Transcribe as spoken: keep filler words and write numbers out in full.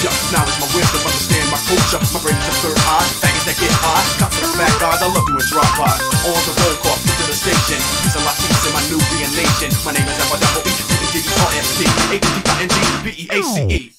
teacher. Knowledge my wisdom, understand my culture. My brain's the third eye, faggots that get high. Cops and fat guys, I love you and drop by. On the road car, to the station. These are my teams in my Nubian nation. My name is Alpha Double E, D D R F C, A D D I N G B E A C E.